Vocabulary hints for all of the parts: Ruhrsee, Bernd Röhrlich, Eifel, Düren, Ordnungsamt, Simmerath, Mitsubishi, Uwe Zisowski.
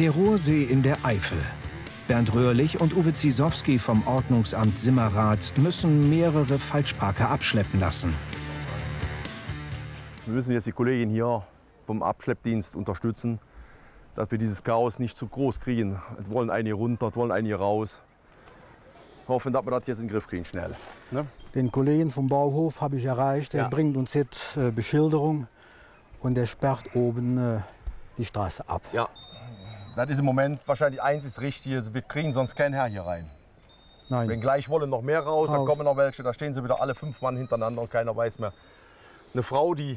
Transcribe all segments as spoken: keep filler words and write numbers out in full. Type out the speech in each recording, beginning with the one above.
Der Ruhrsee in der Eifel. Bernd Röhrlich und Uwe Zisowski vom Ordnungsamt Simmerath müssen mehrere Falschparker abschleppen lassen. Wir müssen jetzt die Kollegin hier vom Abschleppdienst unterstützen, dass wir dieses Chaos nicht zu groß kriegen. Es wollen einige runter, es wollen einige raus. Hoffen, dass wir das jetzt in den Griff kriegen, schnell. Ne? Den Kollegen vom Bauhof habe ich erreicht. Er ja. bringt uns jetzt äh, Beschilderung und er sperrt oben äh, die Straße ab. Ja. Das ist im Moment wahrscheinlich eins ist richtig, wir kriegen sonst keinen Herr hier rein. Nein. Wenn gleich wollen noch mehr raus, dann kommen noch welche, da stehen sie wieder alle fünf Mann hintereinander und keiner weiß mehr. Eine Frau, die,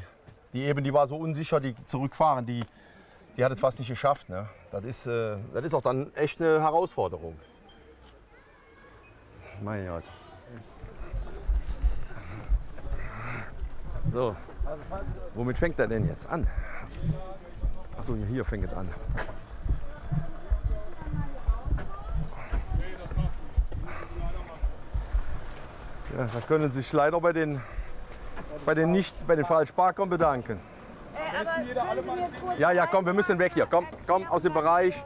die eben, die war so unsicher, die zurückfahren, die, die hat es fast nicht geschafft. Ne? Das ist, äh, das ist auch dann echt eine Herausforderung. Mein Gott. So, womit fängt er denn jetzt an? Achso, hier fängt es an. Ja, da können Sie sich leider bei den, bei den, nicht, bei den Falschparkern bedanken. Äh, aber ja, ja, komm, wir müssen weg hier. Komm, komm aus dem Bereich.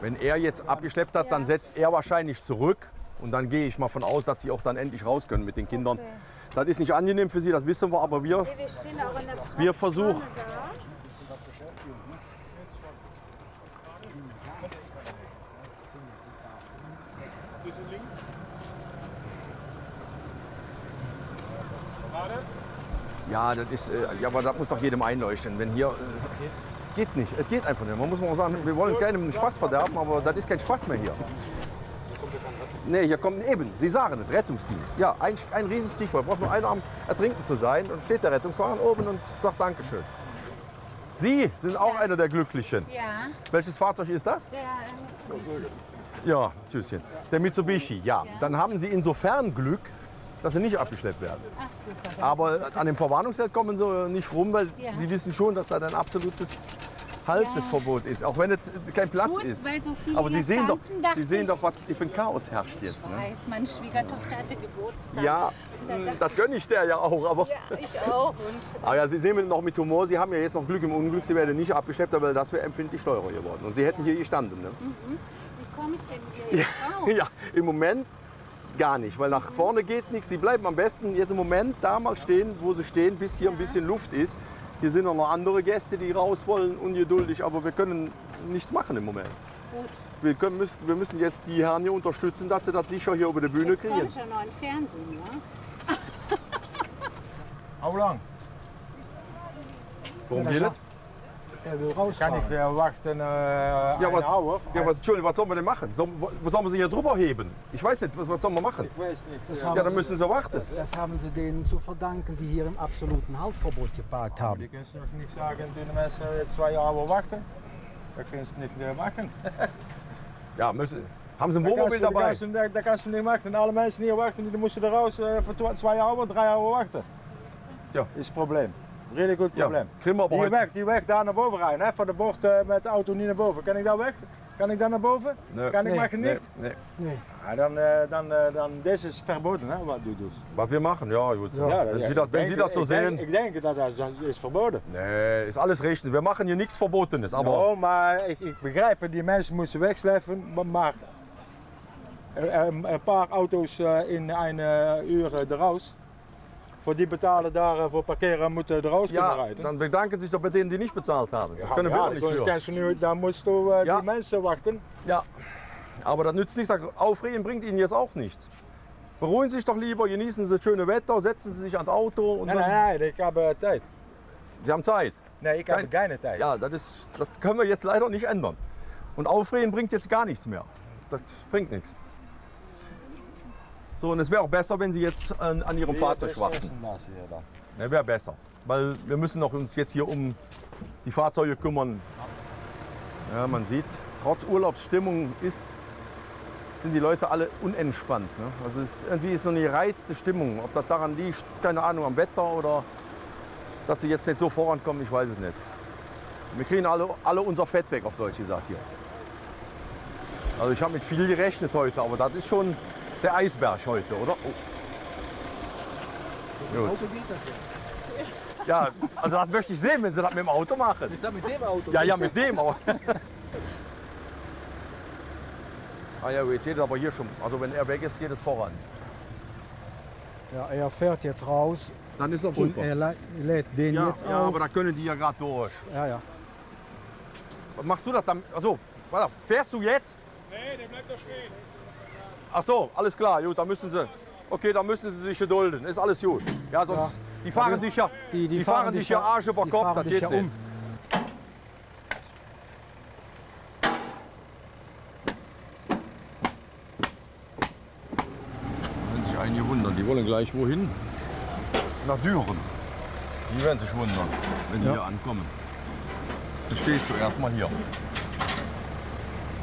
Wenn er jetzt abgeschleppt hat, dann setzt er wahrscheinlich zurück. Und dann gehe ich mal von aus, dass Sie auch dann endlich raus können mit den Kindern. Okay. Das ist nicht angenehm für Sie, das wissen wir, aber wir, wir versuchen. Ja, das ist, ja, aber das muss doch jedem einleuchten. Wenn hier, äh, geht nicht, es geht einfach nicht. Man muss mal sagen, wir wollen keinem Spaß verderben, aber das ist kein Spaß mehr hier. Nee, hier kommt eben, Sie sagen es, Rettungsdienst. Ja, ein, ein Riesenstichwort, braucht nur einer am Ertrinken zu sein. Und steht der Rettungswagen oben und sagt Dankeschön. Sie sind auch ja. einer der Glücklichen. Ja. Welches Fahrzeug ist das? Der, ähm, ja, Tschüsschen. Der Mitsubishi, ja. ja. Dann haben Sie insofern Glück, dass sie nicht abgeschleppt werden. Ach, super. Aber an dem Verwarnungszelt kommen sie nicht rum, weil ja. sie wissen schon, dass das ein absolutes Halteverbot ja. ist, auch wenn es kein Platz Gut, ist. So aber sie sehen doch, sie sehen doch, was für ein Chaos herrscht jetzt. Ich ne? weiß, meine Schwiegertochter hatte Geburtstag. Ja, das gönne ich der ja auch. Aber ja, ich auch. Und aber ja, Sie nehmen noch mit Humor, Sie haben ja jetzt noch Glück im Unglück, Sie werden nicht abgeschleppt, aber das wäre empfindlich teurer geworden. Und Sie hätten ja. hier gestanden. Ne? Mhm. Wie komme ich denn hier ja. jetzt raus? Ja, im Moment gar nicht, weil nach vorne geht nichts. Sie bleiben am besten jetzt im Moment da mal stehen, wo sie stehen, bis hier ein bisschen Luft ist. Hier sind auch noch andere Gäste, die raus wollen, ungeduldig, aber wir können nichts machen im Moment. Gut. Wir, können, müssen, wir müssen jetzt die Herren hier unterstützen, dass sie das sicher hier über die Bühne jetzt kriegen. Jetzt kommt schon noch ein Fernsehen, ne? Hau lang! Warum geht das? Er will rausfahren. Kann ich erwachsen äh, ja, was, Hauer, ja, was, Entschuldigung, was sollen wir denn machen? So, was sollen wir sie hier drüber heben? Ich weiß nicht, was, was sollen wir machen? Ich weiß nicht. Ja, dann müssen sie warten. Das, das haben sie denen zu verdanken, die hier im absoluten Haltverbot geparkt haben. Aber die können doch nicht sagen, die Menschen jetzt zwei Jahre warten. Da können sie nicht mehr machen. Ja, müssen. Haben sie ein Wohnmobil da dabei? Da kannst du nicht machen. Alle Menschen hier warten, die müssen da raus äh, für zwei Jahre, drei Jahre warten. Ja. Ist das Problem. Richtig gut Problem. Ja, kriegen wir aber die, weg, die weg da nach boven rein, hè? Von der Bocht äh, mit dem Auto nicht nach boven. Kann ich da weg? Kann ich da nach boven? Nee. Kann ich nee. machen nicht? Nee. Nee. Nee. Ja, dann, äh, dann, äh, dann, das ist verboten, hè? Wat du tust. Was wir machen, ja gut. Ja, ja, wenn ja, Sie das, wenn denke, Sie das so ich sehen. Denke, ich denke, das, das ist verboten. Nee, ist alles richtig. Wir machen hier nichts Verbotenes. Aber no, maar ich, ich begreife, die Menschen müssen wegsleffen, maar ein paar Autos in einer Uhr raus. Für die bezahlen da, für parkieren moeten er raus kunnen rijden. Ja, dann bedanken sich doch bei denen, die nicht bezahlt haben. Ja, können wir ja, auch nicht für. Da musst du äh, ja. die Menschen warten. Ja, aber das nützt nichts. Aufregen bringt Ihnen jetzt auch nichts. Beruhigen Sie sich doch lieber, genießen Sie das schöne Wetter, setzen Sie sich ans Auto. Und nein, dann nein, nein, ich habe Zeit. Sie haben Zeit? Nein, ich habe keine Zeit. Ja, das, ist, das können wir jetzt leider nicht ändern. Und aufregen bringt jetzt gar nichts mehr. Das bringt nichts. So, und es wäre auch besser, wenn Sie jetzt an, an Ihrem Fahrzeug warten. Ja, wäre besser, weil wir müssen noch uns jetzt hier um die Fahrzeuge kümmern. Ja, man sieht, trotz Urlaubsstimmung ist, sind die Leute alle unentspannt. Ne? Also es, irgendwie ist noch eine gereizte Stimmung. Ob das daran liegt, keine Ahnung, am Wetter oder dass sie jetzt nicht so vorankommen, ich weiß es nicht. Wir kriegen alle, alle unser Fett weg, auf Deutsch gesagt hier. Also ich habe mit viel gerechnet heute, aber das ist schon der Eisberg heute, oder? Oh. Gut. Ja, also das möchte ich sehen, wenn sie das mit dem Auto machen. Ich sag mit dem Auto. Ja, ja, mit dem Auto. Ah ja, jetzt geht es aber hier schon. Also wenn er weg ist, geht es voran. Ja, er fährt jetzt raus. Dann ist doch super. Und er lädt den ja, jetzt ja, auf. Aber da können die ja gerade durch. Ja, ja. Was machst du das dann? Achso, warte, fährst du jetzt? Nee, der bleibt doch stehen. Ach so, alles klar, gut, da müssen sie. Okay, da müssen sie sich gedulden. Ist alles gut. Ja, sonst. Ja. Die fahren dich ja. Die, die, die fahren dich ja Arsch über Kopf, das geht ja nicht. Um. Wenn sich einige wundern, die wollen gleich wohin? Nach Düren. Die werden sich wundern, wenn die ja. hier ankommen. Dann stehst du erstmal hier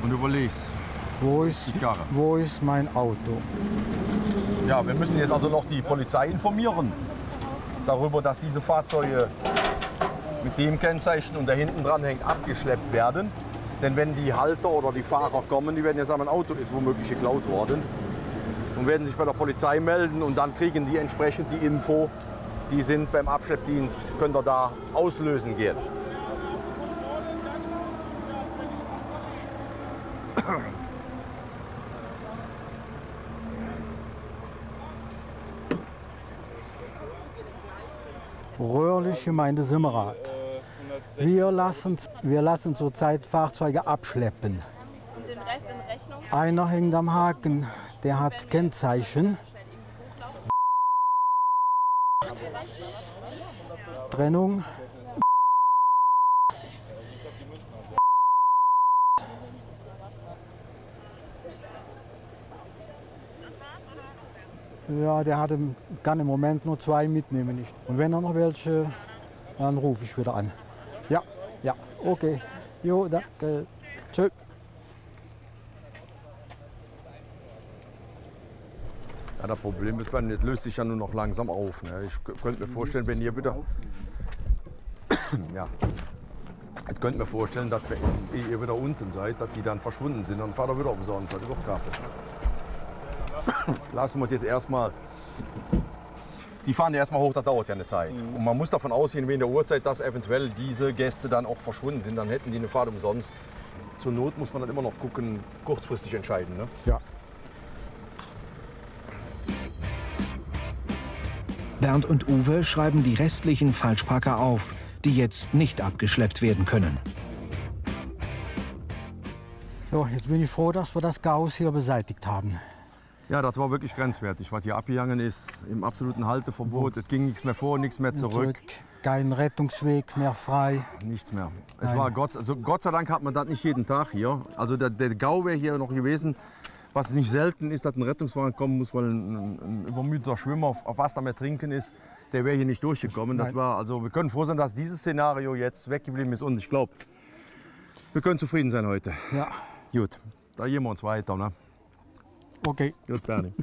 und überlegst, wo ist die Karre? Wo ist mein Auto? Ja, wir müssen jetzt also noch die Polizei informieren darüber, dass diese Fahrzeuge mit dem Kennzeichen und der hinten dran hängt abgeschleppt werden. Denn wenn die Halter oder die Fahrer kommen, die werden ja sagen, ein Auto ist womöglich geklaut worden. Und werden sich bei der Polizei melden und dann kriegen die entsprechend die Info, die sind beim Abschleppdienst, könnt ihr da auslösen gehen. Röhrlich, Gemeinde Simmerath. Wir lassen, wir lassen zurzeit Fahrzeuge abschleppen. Einer hängt am Haken, der hat Kennzeichen. Trennung. Ja, der hat, kann im Moment nur zwei mitnehmen nicht. Und wenn er noch welche, dann rufe ich wieder an. Ja, ja, okay. Jo, danke. Tschö. Ja, das Problem ist, man, das löst sich ja nur noch langsam auf. Ne? Ich könnte mir vorstellen, wenn hier wieder, ja, ich könnte mir vorstellen, dass wenn ihr wieder unten seid, dass die dann verschwunden sind, dann fahrt ihr wieder umsonst. Das ist doch gratis. Lassen wir jetzt erstmal. Die fahren ja erstmal hoch, das dauert ja eine Zeit. Mhm. Und man muss davon ausgehen, wegen der Uhrzeit, dass eventuell diese Gäste dann auch verschwunden sind. Dann hätten die eine Fahrt umsonst. Zur Not muss man dann immer noch gucken, kurzfristig entscheiden. Ne? Ja. Bernd und Uwe schreiben die restlichen Falschparker auf, die jetzt nicht abgeschleppt werden können. So, jetzt bin ich froh, dass wir das Chaos hier beseitigt haben. Ja, das war wirklich grenzwertig, was hier abgegangen ist, im absoluten Halteverbot. Es ging nichts mehr vor, nichts mehr zurück. Kein Rettungsweg mehr frei. Nichts mehr. Es Nein. war Gott, also Gott sei Dank hat man das nicht jeden Tag hier. Also der, der Gau wäre hier noch gewesen, was nicht selten ist, dass ein Rettungswagen kommen muss, weil ein, ein übermüdeter Schwimmer auf, auf Wasser mehr trinken ist, der wäre hier nicht durchgekommen. Das war, also wir können froh sein, dass dieses Szenario jetzt weggeblieben ist und ich glaube, wir können zufrieden sein heute. Ja. Gut, da gehen wir uns weiter. Ne? Okay. Good planning.